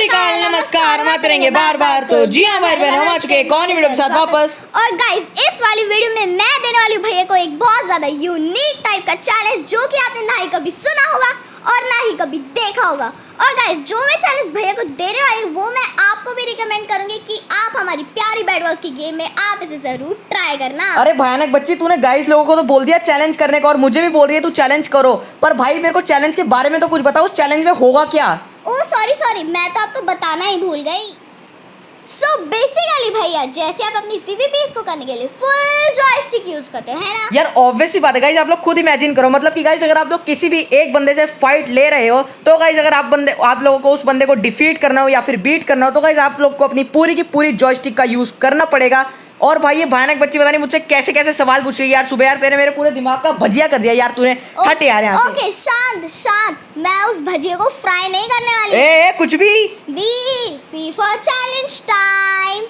सतरिकाल नमस्कार हम आते रहेंगे बार बार। तो जी हाँ भाई बहन, हम आ चुके हैं एक और वीडियो के साथ वापस। और गाइस, इस वाली वीडियो में मैं देने वाली हूँ भैया को एक बहुत ज्यादा यूनिक टाइप का चैलेंज, जो कि आपने ना ही कभी सुना होगा और ना ही कभी देखा होगा। और गाइस, जो मैं चैलेंज भैया को देने वाली हूँ वो मैं आपको भी रिकमेंड करूंगी कि आप हमारी प्यारी बेडवार्स की गेम में आप इसे जरूर ट्राई करना। अरे भयानक बच्ची, तूने गाइस लोगों को तो बोल दिया चैलेंज करने का और मुझे भी बोल रही है तू चैलेंज करो, पर भाई मेरे को चैलेंज के बारे में तो कुछ बताओ, उस चैलेंज में होगा क्या? ओह सॉरी, मैं तो आपको बताना ही भूल गई। So basically भैया, जैसे आप अपनी PvPs को करने के लिए full joystick यूज करते हैं ना यार, obviously बात है गाइस। आप लोग खुद इमेजिन करो, मतलब कि गाइस अगर आप लोग किसी भी एक बंदे से फाइट ले रहे हो तो गाइस अगर आप लोगों को उस बंदे को डिफीट करना हो या फिर बीट करना हो तो गाइस आप लोग को अपनी पूरी की पूरी जॉयस्टिक का यूज करना पड़ेगा। और भाई ये भयानक बच्ची पता नहीं मुझसे कैसे कैसे सवाल पूछ रही है यार। सुबह यार तेरे मेरे पूरे दिमाग का भजिया कर दिया यार तूने। हट यार यहां से। ओके शांत, मैं उस भजिया को फ्राई नहीं करने वाली। ए कुछ भी B C for challenge time.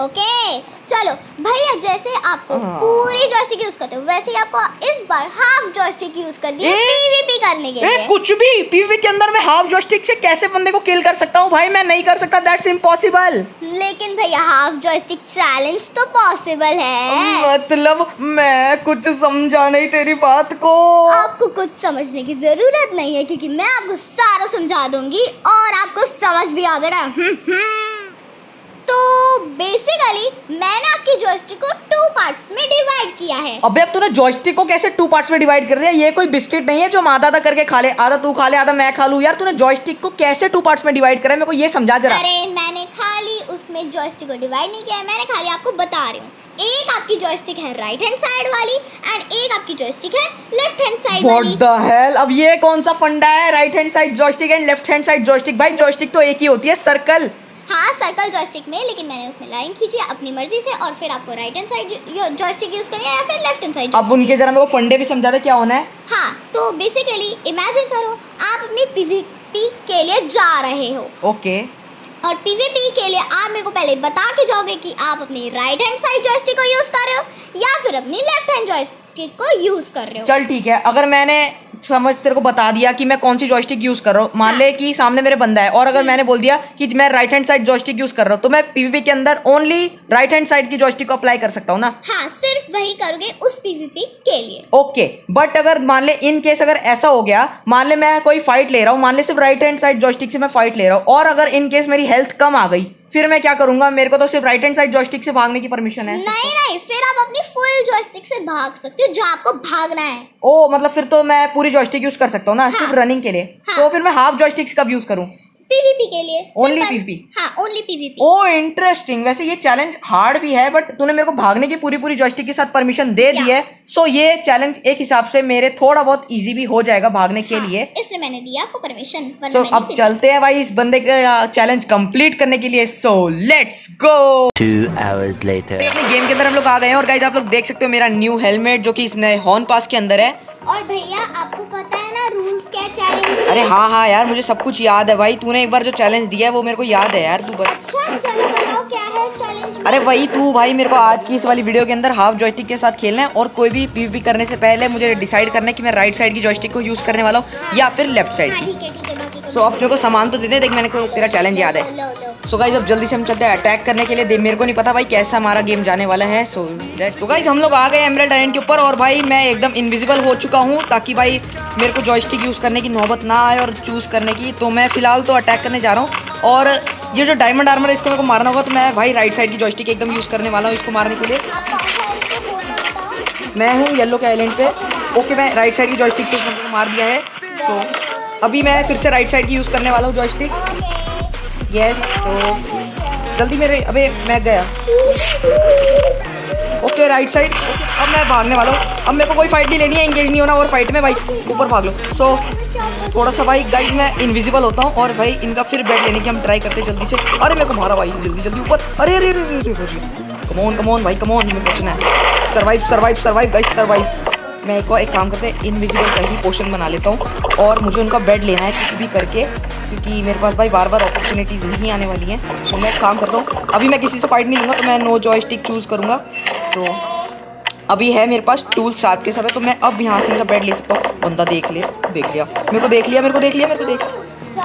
Okay चलो भैया, जैसे आपको पूरी जॉयस्टिक यूज करते हो वैसे ही आपको इस बार हाफ जॉयस्टिक यूज करनी है पीवीपी करने के लिए। कुछ भी पीवीपी के अंदर मैं हाफ जॉयस्टिक से कैसे बंदे को किल कर सकता हूँ भाई? मैं नहीं कर सकता, दैट्स इम्पॉसिबल। लेकिन भैया हाफ जॉयस्टिक चैलेंज तो पॉसिबल है। मतलब मैं कुछ समझा नहीं तेरी बात को। आपको कुछ समझने की जरूरत नहीं है क्योंकि मैं आपको सारा समझा दूंगी और आपको समझ भी आ जाएगा। तो बेसिकली मैंने आपकी जॉयस्टिक को 2 पार्ट्स में डिवाइड किया है। अबे अब तूने जॉयस्टिक को कैसे 2 पार्ट्स में डिवाइड कर दिया? ये कोई बिस्किट नहीं है जो हम आधा-आधा करके खा ले, आधा तू खा ले आधा मैं खा लूं। यार तूने जॉयस्टिक को कैसे 2 पार्ट्स में डिवाइड करा है, मेरे को ये समझा जरा। अरे मैंने खाली उसमें जॉयस्टिक को डिवाइड नहीं किया है, मैंने खाली आपको बता रही हूँ। एक आपकी जॉयस्टिक है राइट हैंड साइड वाली एंड एक आपकी जॉयस्टिक है लेफ्ट हैंड साइड वाली। व्हाट द हेल, अब ये कौन सा फंडा है? Right hand side joystick and left hand side joystick. भाई जॉयस्टिक तो एक ही होती है, सर्कल। हाँ सर्कल जॉयस्टिक में, लेकिन मैंने उसमें लाइन खींची अपनी मर्जी से और फिर आपको right hand side joystick use करनी है या फिर लेफ्ट हैंड साइड। अब उनके जरा मेरे को फंडे भी समझा दे क्या होना है। हाँ तो बेसिकली इमेजिन करो आप अपनी पीवीपी के लिए जा रहे हो। ओके और पीवीपी के लिए आप मेरे को पहले बता के जाओगे कि आप अपनी राइट हैंड साइड जॉयस्टिक को यूज कर रहे हो या फिर अपनी लेफ्ट हैंड जॉयस्टिक को यूज कर रहे हो। चल ठीक है, अगर मैंने समझ तेरे को बता दिया कि मैं कौन सी जॉयस्टिक यूज कर रहा हूँ, मान ले कि सामने मेरे बंदा है और अगर मैंने बोल दिया कि मैं right hand side joystick use कर रहा हूँ तो मैं पीवीपी के अंदर ओनली राइट हैंड साइड की जॉयस्टिक को अप्लाई कर सकता हूँ ना? हाँ सिर्फ वही करोगे उस पीवीपी के लिए। ओके बट अगर मान ले इन केस अगर ऐसा हो गया, मान ले मैं कोई फाइट ले रहा हूँ, मान ले सिर्फ राइट हैंड साइड जॉयस्टिक से मैं फाइट ले रहा हूँ और अगर इन केस मेरी हेल्थ कम आ गई फिर मैं क्या करूंगा? मेरे को तो सिर्फ राइट हैंड साइड जॉयस्टिक से भागने की परमिशन है। नहीं, फिर आप अपनी फुल जॉयस्टिक से भाग सकते हो जो आपको भागना है। ओ मतलब फिर तो मैं पूरी जॉयस्टिक यूज कर सकता हूँ ना? हाँ, सिर्फ रनिंग के लिए। हाँ, तो फिर मैं हाफ जॉयस्टिक्स कब यूज करूँ? पीवीपी के लिए, ओनली पीवीपी। हाँ ओनली पीवीपी। ओ इंटरेस्टिंग, वैसे ये चैलेंज हार्ड भी है बट तूने मेरे को भागने की पूरी जॉयस्टिक के साथ परमिशन दे दी है। सो ये चैलेंज एक हिसाब से मेरे थोड़ा बहुत इजी भी हो जाएगा भागने के लिए, इसलिए मैंने दिया आपको परमिशन। अब चलते हैं भाई इस बंदे का चैलेंज कंप्लीट करने के लिए। So let's go. 2 hours later अपने गेम के अंदर हम लोग आ गए हैं और गाइस आप लोग देख सकते हो मेरा न्यू हेलमेट जो कि इस नए हॉर्न पास के अंदर है। और भैया आपको पता है ना रूल्स क्या चैलेंज? अरे हाँ हाँ यार मुझे सब कुछ याद है भाई, तूने एक बार जो चैलेंज दिया है वो मेरे को याद है यार। तू बस अच्छा चलो बताओ क्या है चैलेंज। अरे वही तू भाई मेरे को आज की इस वाली वीडियो के अंदर हाफ जॉयस्टिक के साथ खेलना है और कोई भी पीवीपी करने से पहले मुझे डिसाइड करना है कि मैं राइट साइड की जॉयस्टिक को यूज करने वाला हूँ या फिर लेफ्ट साइड की। सो अब मेरे को सामान तो दे दे, देख मैंने को तेरा चैलेंज याद है। सो गाइज अब जल्दी से हम चलते हैं अटैक करने के लिए। मेरे को नहीं पता भाई कैसा हमारा गेम जाने वाला है। सो गाइज हम लोग आ गए एमराल्ड आइलैंड के ऊपर और भाई मैं एकदम इनविजिबल हो चुका हूँ ताकि भाई मेरे को जॉयस्टिक यूज़ करने की नौबत ना आए और चूज़ करने की। तो मैं फिलहाल तो अटैक करने जा रहा हूँ और ये जो डायमंड आर्मर है इसको मेरे को मारना होगा, तो मैं भाई राइट साइड की जॉयस्टिक एकदम यूज़ करने वाला हूँ इसको मारने के लिए। मैं हूँ येलो के आइलैंड पे। ओके मैं राइट साइड की जॉयस्टिक से उसको मार दिया है। सो अभी मैं फिर से राइट साइड की यूज़ करने वाला हूँ जॉयस्टिक। यस सो जल्दी मेरे, अबे मैं गया। ओके राइट साइड, अब मैं भागने वाला हूँ। अब मेरे को कोई फाइट नहीं लेनी है, एंगेज नहीं होना और फाइट में भाई ऊपर भाग लो। सो थोड़ा सा भाई गाइस मैं इनविजिबल होता हूँ और भाई इनका फिर बैट लेने की हम ट्राई करते हैं जल्दी से। अरे मेरे को मारा भाई, जल्दी ऊपर। अरे अरे कमोन भाई कमोन, मेरे को बचना है। Survive guys survive. मेरे को एक काम करते हैं इनविजिबल का ही पोशन बना लेता हूँ और मुझे उनका बेड लेना है किसी भी करके, क्योंकि मेरे पास भाई बार बार अपॉर्चुनिटीज़ नहीं आने वाली हैं। सो मैं काम करता हूँ, अभी मैं किसी से फाइट नहीं लूँगा तो मैं नो जॉयस्टिक चूज़ करूँगा। सो अभी है मेरे पास टूल साथ के साथ है, तो मैं अब यहाँ से इनका बेड ले सकता हूँ। बंदा देख लिया मेरे को देख लिया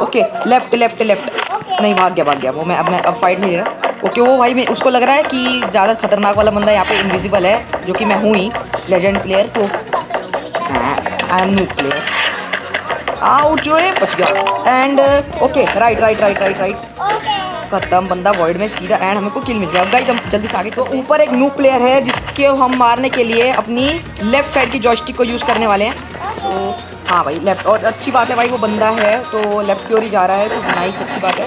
ओके लेफ्ट लेफ्ट लेफ्ट। नहीं भाग गया वो। मैं अब फाइट नहीं ले रहा। ओके वो भाई मैं उसको लग रहा है कि ज़्यादा खतरनाक वाला बंदा यहाँ पे इनविजिबल है, जो कि मैं हूँ ही लेजेंड प्लेयर। तो I am new player. Out जो है बच गया। And okay right right right right right खत्म। बंदा वॉइड में सीधा एंड हमको किल मिल गया। गाइस हम जल्दी से आगे। तो ऊपर एक न्यू प्लेयर है जिसके हम मारने के लिए अपनी लेफ्ट साइड की जॉयस्टिक को यूज़ करने वाले हैं। सो हाँ भाई लेफ्ट। और अच्छी बात है भाई वो बंदा है तो लेफ्ट की ओर ही जा रहा है। सो नाइस अच्छी बात है।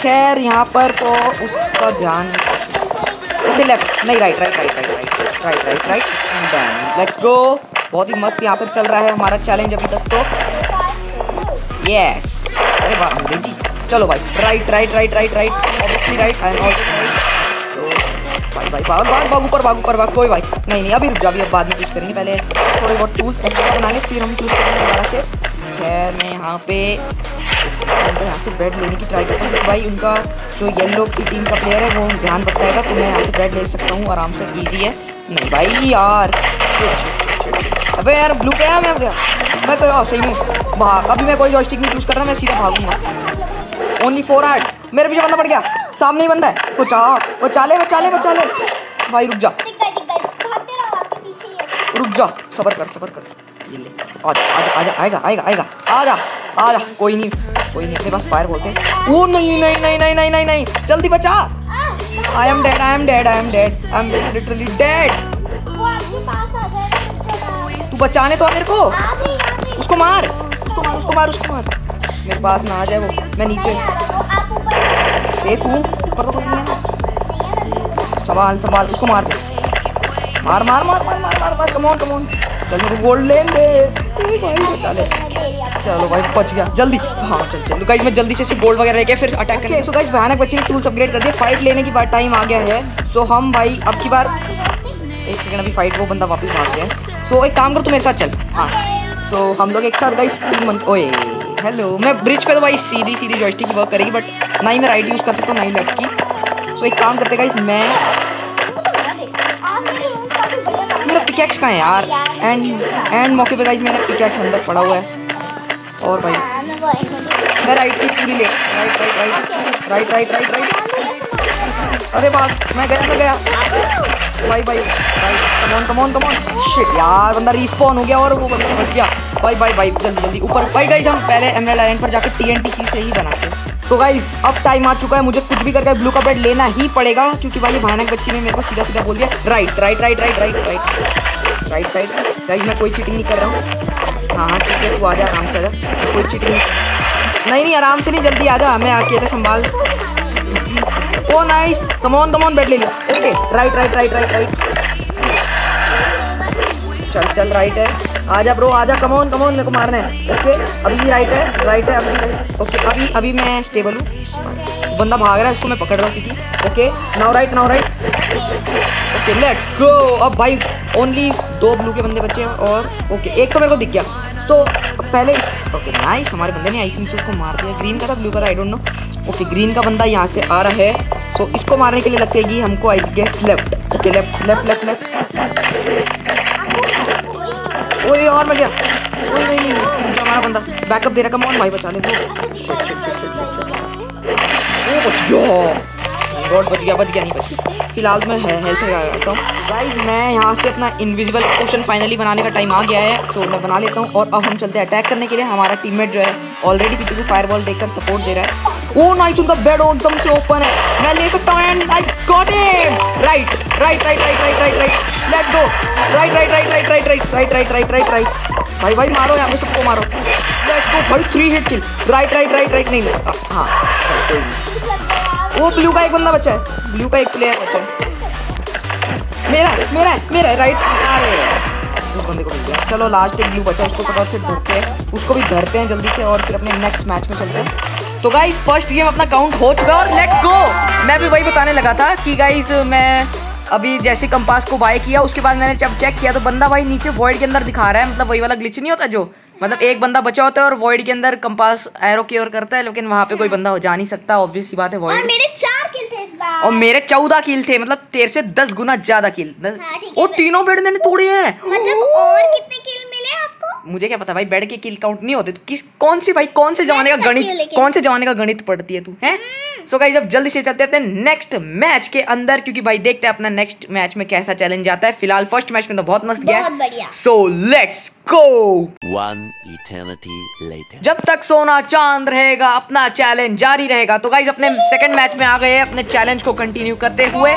खैर यहाँ पर तो उसका ध्यान ओके लेफ्ट नहीं right right right right right right right right and let's go. बहुत ही मस्त यहाँ पर चल रहा है हमारा चैलेंज अभी तक तो। यस अरे वाह अंग्रेजी। चलो भाई right right right right right obviously right and also भाई भाई भाग भाग भाग ऊपर भाग ऊपर भाग। कोई भाई नहीं नहीं अभी रुक जाओ, अभी अब बाद में चूज करेंगे। पहले थोड़े बहुत टूल्स एक्स्ट्रा बना ले फिर हम चूज करेंगे दोबारा से। खैर मैं यहाँ पे यहाँ से बैट लेने की ट्राई करता हूँ। भाई उनका जो येलो की टीम का प्लेयर है वो ध्यान बताएगा तो मैं यहाँ से बैट ले सकता हूँ आराम से। ईजी है। नहीं भाई यार अबे यार ब्लू पे आया। मैं कोई और सही में भाग। अभी मैं कोई जॉयस्टिक नहीं यूज़ कर रहा, मैं सीधा भागूंगा। Only 4 arts. मेरे पीछे बंदा पड़ गया, सामने ही बंदा है। वो चाले भाई रुक जा सबर कर। आजा कोई नहीं अपने पास फायर बोलते हैं। वो नहीं जल्दी बचा। I am literally dead. तू बचाने तो आ मेरे को। उसको मार। मेरे पास ना आ जाए वो। मैं नीचे सेफ हूँ पर कोई नहीं है। सवाल उसको मार। कमोन चलो गोल्ड लेन दे। चलो भाई बच गया जल्दी। हाँ चलो गाइस मैं जल्दी से गोल्ड वगैरह लेके फिर अटैक करेंगे। सो गाइस भयानक बच्चे ने टूल्स अपग्रेड कर दिए। फाइट लेने की बार टाइम आ गया है। सो हम भाई अब की बार 1 सेकंड। अभी फाइट वो बंदा वापस मार गया। सो एक काम करो तुम मेरे साथ चल। हाँ सो हम लोग एक साथ गाइस ओए हेलो। मैं ब्रिज पर तो भाई सीधी जॉयस्टिक की वर्क करेगी बट ना ही मैं राइट यूज़ कर सकता हूँ ना ही लेफ्ट की। सो एक काम करते गाइस मैं पिकैक्स का है यार एंड मौके पे गाइस मेरा पिकैक्स अंदर पड़ा हुआ है। और भाई मैं राइट की पूरी ले राइट। अरे बात मैं गया भाई कम ऑन शिट यार बंदा रिस्पॉन हो गया और वो बंदा फंस गया। भाई जल्दी ऊपर। भाई गाइस हम पहले एमराल्ड आइलैंड पर जाकर TNT की से ही बनाते हैं। तो गाइस अब टाइम आ चुका है, मुझे कुछ भी करके ब्लू का बेड लेना ही पड़ेगा क्योंकि भाई ये भयानक बच्ची ने मेरे को सीधा बोल दिया राइट साइड। गाइस मैं कोई चीटिंग नहीं कर रहा हूँ। हाँ ठीक है तू आ जा आराम से आ जा। कोई चीटिंग नहीं आराम से नहीं जल्दी आ जा। मैं आके तो संभाल। ओ नाइस कमोन बेड ले लिया। ओके राइट चल राइट है। आजा ब्रो आजा कमोन मेरे को मारना है। ओके अभी राइट है अभी। ओके अभी मैं स्टेबल हूँ। बंदा भाग रहा है उसको मैं पकड़ रहा हूँ क्योंकि okay now right. Okay let's go. अब भाई ओनली 2 ब्लू के बंदे बचे हैं और ओके एक तो मेरे को दिख गया। सो पहले ओके नाइस हमारे बंदे ने आई थिंक उसको मार दिया। ग्रीन का था ब्लू का था I don't know. Okay green का बंदा यहाँ से आ रहा है। सो इसको मारने के लिए लगेगी हमको I guess left. Okay left. ओए और मैं गया। ओए नहीं हमारा बंदा बैकअप दे रहा। कम ऑन भाई बचा ले। ओ बच गया नहीं बच। फिलहाल मैं हेल्थ लगा लेता हूँ। गाइस मैं यहाँ से अपना इनविजिबल पोशन फाइनली बनाने का टाइम आ गया है। तो मैं बना लेता हूँ और अब हम चलते हैं अटैक करने के लिए। हमारा टीममेट जो है ऑलरेडी पीछे से फायरबॉल देखकर सपोर्ट दे रहा है। ओ नाइस उनका बेड एकदम से ओपन है। मैं ले सकता हूँ and I got it. Right let's go. Right भाई मारो यहाँ पे सबको मारो। लेट्स गो भाई 3 हिट किल। राइट नहीं हाँ वो ब्लू का एक बंदा बचा है। ब्लू का एक प्लेयर बचा है। मेरा राइट आ रहे हैं। उस बंदे को मिल गया। चलो लास्ट एक ब्लू बचा उसको फटाफट से धरते हैं। उसको भी धरते हैं जल्दी से और फिर अपने नेक्स्ट मैच में चलते हैं। तो गाइस फर्स्ट गेम अपना काउंट हो चुका और लेट्स गो। मैं भी वही बताने लगा था कि गाइस मैं अभी जैसे कंपास को बाय किया उसके बाद मैंने जब चेक किया तो बंदा भाई नीचे वॉइड के अंदर दिखा रहा है। मतलब वही वाला ग्लिच नहीं होता जो मतलब एक बंदा बचा होता है और वॉइड के अंदर कंपास एरो की ओर करता है लेकिन वहाँ पे कोई बंदा हो जा नहीं सकता। ऑब्वियस सी बात है वॉइड। और मेरे 14 किल थे मतलब तेरे से 10 गुना ज्यादा किल। और 3 बेड मैंने तोड़े हैं। मतलब और कितने किल मिले आपको? मुझे क्या पता भाई, बेड के किल काउंट नहीं होते तो कौन से जमाने का गणित, कौन से जमाने का गणित पढ़ती है तू, है। सो गाइस अब जल्दी से चलते हैं अपने नेक्स्ट मैच के अंदर, क्योंकि भाई देखते हैं अपना नेक्स्ट मैच में कैसा चैलेंज आता है। फिलहाल फर्स्ट मैच में तो बहुत मस्त गया। So let's go. One eternity later. जब तक सोना चांद रहेगा अपना चैलेंज जारी रहेगा। तो गाइस अपने सेकंड मैच में आ गए, अपने चैलेंज को कंटिन्यू करते हुए।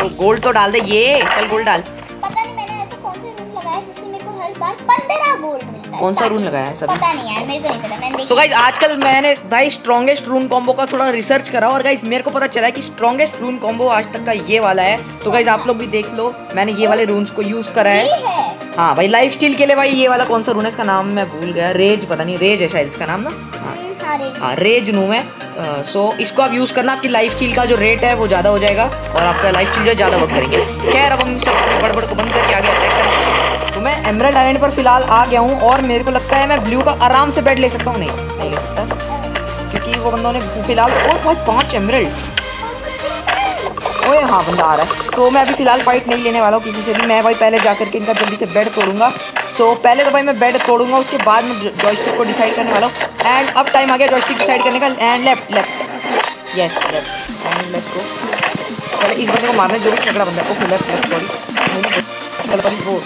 तो गोल्ड तो डाल दे, ये चल गोल्ड डाल। पता नहीं मैंने ऐसे कौन सा रूल लगाया जिससे मेरे को हर बार 15 गोल्ड मिलता है। कौन सा रूल लगाया है सब, पता नहीं यार मेरे को नहीं पता। मैंने सो गाइस आजकल मैंने भाई स्ट्रांगेस्ट रूम कॉम्बो का थोड़ा रिसर्च करा और गाइस मेरे को पता चला कि स्ट्रांगेस्ट रूम कॉम्बो आज तक का ये वाला है। तो गाइस आप लोग भी देख लो, मैंने ये वाले रूम्स को यूज करा है। हाँ भाई लाइफ स्टील के लिए भाई ये वाला कौन सा रूम है, इसका नाम मैं भूल गया, रेज, पता नहीं रेज है शायद इसका नाम ना। हाँ रेज रूम है। सो इसको आप यूज़ करना, आपकी लाइफ स्टील का जो रेट है वो ज़्यादा हो जाएगा और आपका लाइफ स्टील जो ज़्यादा वर्क करेंगे। खैर अब हम सब बड़बड़ को बंद करके आगे अटैक करेंगे। तो मैं एमराल्ड आइलैंड पर फिलहाल आ गया हूँ और मेरे को लगता है मैं ब्लू का आराम से बेड ले सकता हूँ। नहीं ले सकता क्योंकि वो बंदों ने फिलहाल और 5 एमराल्ड, ओए हाँ बंदा आ रहा है। तो मैं अभी फिलहाल फाइट नहीं लेने वाला हूँ किसी से भी। मैं भाई पहले जा करके इनका जल्दी से बेड तोड़ूंगा। सो पहले तो भाई मैं बेड तोड़ूंगा, उसके बाद मैं जॉयस्टिक को डिसाइड करने वाला हूँ। एंड अब टाइम आ गया जॉयस्टिक डिसाइड करने का। And left left, yes left and left को पहले इस बंदे को मारने, जो भी तगड़ा बंदा है। लेफ्ट लेफ्ट सॉरी वो,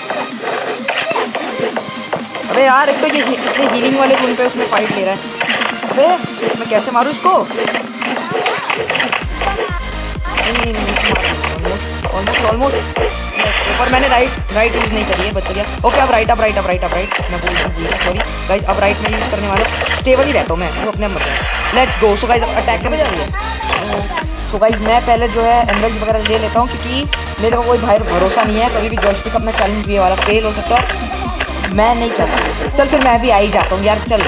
अरे यार एक तो ये इतने हीलिंग वाले रूम पे उसमें फाइट ले रहा है। अरे मैं कैसे मारूँ इसको, ऑलमोस्ट ऑलमोस्ट पर मैंने राइट यूज़ नहीं करी है, बच गया। ओके अब राइट मैं बोल सॉरी गाइज, अब राइट में यूज़ करने वाला हूँ। स्टेबल ही रहता हूँ मैं अपने मतलब। Let's go. सो गाइज अब अटैक करने जाइए। सो गाइज मैं पहले जो है एमराल्ड वगैरह ले लेता हूँ क्योंकि मेरे को कोई भाई भरोसा नहीं है, कभी भी जॉयस्टिक अपना चैलेंज भी वाला फेल हो सकता है। मैं नहीं चाहता, चल फिर मैं भी आ ही जाता हूँ यार, चल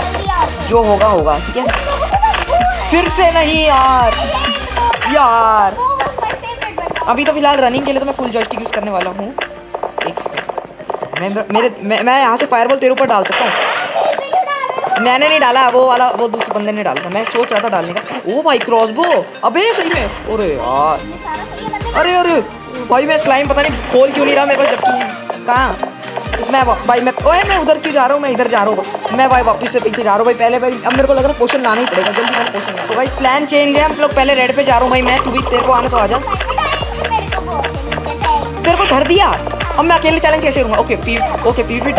जो होगा होगा, ठीक है। फिर से नहीं यार यार, अभी तो फिलहाल रनिंग के लिए तो मैं फुल जॉयस्टिक यूज़ करने वाला हूँ। एक सेकंड मैं यहाँ से फायरबॉल तेरे ऊपर डाल सकता हूँ। मैंने नहीं डाला, वो वाला वो दूसरे बंदे ने डाला था, मैं सोच रहा था डालने का। ओ भाई क्रॉसबो, अबे सही में, अरे यार, अरे अरे भाई मैं स्लाइम पता नहीं खोल क्यों नहीं रहा मेरे को, जबकि कहाँ मैं भाई मैं उधर क्यों जा रहा हूँ, मैं इधर जा रहा हूँ, मैं भाई वापस से पीछे जा रहा हूँ। भाई पहले भाई अब मेरे को लग रहा है क्वेश्चन लाना ही पड़ेगा जल्दी से क्वेश्चन। तो भाई प्लान चेंज है, हम लोग पहले रेड पे जा रहा हूँ भाई मैं, तू भी तेरे को आने तो आ जा। तेरे को धर दिया, अब मैं अकेले चैलेंज कैसे करूँगा। ओके पीवीपी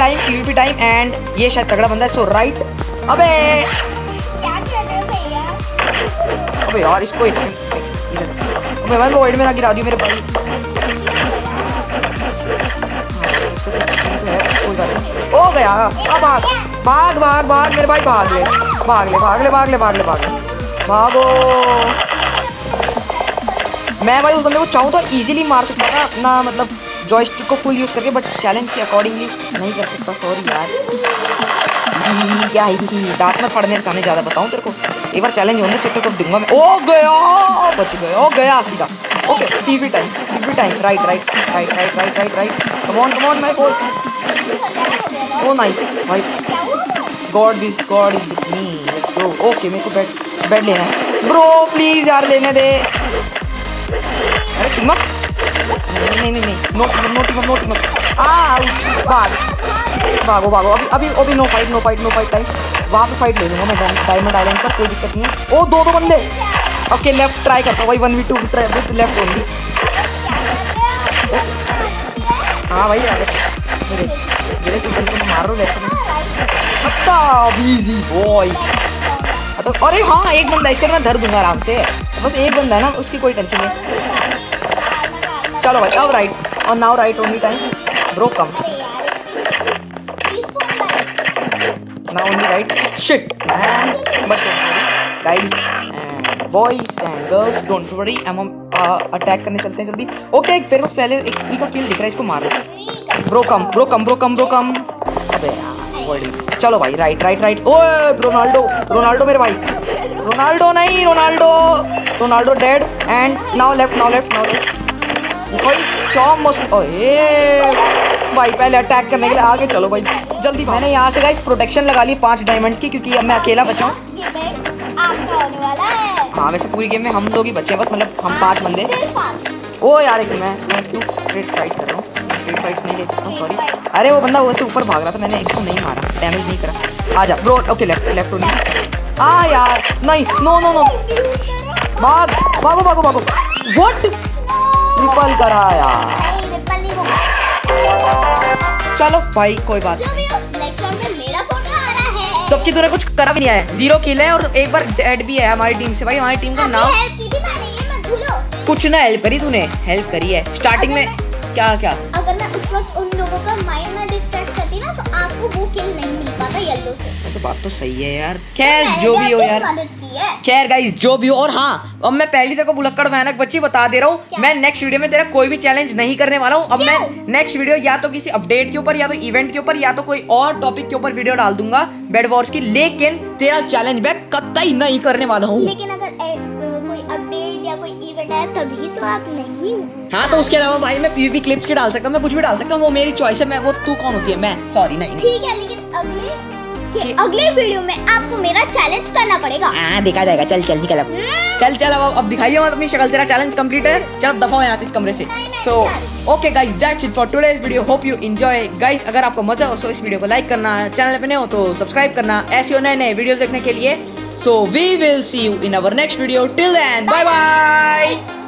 टाइम एंड ये शायद तगड़ा बंदा है। सो राइट, अबे अबे यार इसको भाई वो एड में ना गिरा दियो मेरे भाई। हो गया अब भाग भाग भाग भाग मेरे भाई, भाग ले भागो। मैं भाई उस बंदे को चाहूँ तो इजीली मार सकता था अपना मतलब जॉयस्टिक को फुल यूज़ करके, बट चैलेंज के अकॉर्डिंगली नहीं कर सकता, सॉरी यार। क्या दांत में फड़ मेरे सामने, ज़्यादा बताऊँ तेरे को, एक बार चैलेंज होने फिर तेरे को दूंगा मैं। ओ गया, बच गया, ओ गया सीधा। Okay PV time right come on my goal. Oh nice भाई, God is with me, let's go. Okay मेरे को बेड लेना है ब्रो, प्लीज यार लेने दे। अरे टीमअप, नहीं नो टीमअप। भागो अभी नो फाइट टाइम, वहाँ पे फाइट ले लूँगा मैं डायमंड आइलैंड पर, कोई दिक्कत नहीं है। ओ दो बंदे, ओके लेफ्ट ट्राई करता हूँ भाई, 1v2 try with left only. हाँ भाई मारो बिजी बॉय। अरे हाँ एक बंदा, इसको मैं धर दूंगा आराम से, बस एक बंदा है ना, उसकी कोई टेंशन नहीं। चलो भाई अब राइट और now right only time bro, come now only right. Shit guys boys and girls don't worry, हम अटैक करने चलते हैं जल्दी। ओके फिर वो पहले एक फ्री का किल दिख रहा है, इसको मार दो। Bro come. अबे यार चलो भाई राइट। ओ रोनाल्डो मेरे भाई, Ronaldo dead and now left. भाई क्या मस्त, ओए भाई पहले अटैक करने के लिए आगे चलो भाई जल्दी। मैंने यहाँ से गाइस प्रोटेक्शन लगा ली 5 डायमंड की, क्योंकि अब मैं अकेला बचा हूँ। हाँ वैसे पूरी गेम में हम लोग ही बचे हैं बस, मतलब हम 5 बंदे। ओ यार एक मैं क्यों स्ट्रेट फाइट कर रहा हूँ, स्ट्रेट फाइट्स नहीं ले सकता हूँ, सॉरी। अरे वो बंदा वैसे ऊपर भाग रहा था, मैंने इसको नहीं मारा, डैमेज नहीं करा। आजा ब्रो, ओके लेफ्ट लेफ्ट होने। आ यार नहीं, नो नो नो, भाग भागो भागो भागो। व्हाट ट्रिपल करा यार। चलो भाई कोई बात नहीं, जबकि तूने कुछ करा भी नहीं है। 0 किल है और एक बार डेड भी है हमारी टीम से। भाई हमारी टीम का नाम कुछ ना, हेल्प करी तूने, हेल्प करी है स्टार्टिंग में। क्या क्या अगर मैं उस वक्त उन लोगों का माइंड ना डिस्ट्रैक्ट करती ना, तो आपको वो किल नहीं मिल पाता येलो से। वैसे बात तो सही है यार। खैर जो भी हो यार, खैर गाइस जो भी हो। और हाँ, अब मैं पहली तेरे को बुलक्कड़ भयानक बच्ची बता दे रहा हूँ, मैं नेक्स्ट वीडियो में तेरा कोई भी चैलेंज नहीं करने वाला हूँ। अब मैं नेक्स्ट वीडियो या तो किसी अपडेट के ऊपर, या तो इवेंट के ऊपर, या तो कोई और टॉपिक के ऊपर वीडियो डाल दूंगा बेडवॉर्स की, लेकिन तेरा चैलेंज मैं कतई नहीं करने वाला हूँ। लेकिन अगर अपडेट या कोई इवेंट है तभी तो आप नहीं। हाँ तो उसके अलावा भाई मैं पीवीपी क्लिप्स के डाल सकता हूँ, मैं कुछ भी डाल सकता हूँ, वो मेरी चॉइस है। मैं वो तू कौन होती है, मैं सॉरी नहीं। ठीक है, लेकिन अगले वीडियो में आपको मेरा चैलेंज करना पड़ेगा। हाँ देखा जाएगा। चल चल निकल, चल चल अब दिखाइए मत अपनी शक्ल, तेरा चैलेंज कंप्लीट है। चल दफा हो यहाँ से, इस कमरे से। So okay guys, that's it for today's video, hope you enjoy. Guys अगर आपको मजा हो तो इस वीडियो को लाइक करना, चैनल पे नए हो तो सब्सक्राइब करना, ऐसे नए नए वीडियो देखने के लिए। So we will see you in our next video. Till then, bye bye.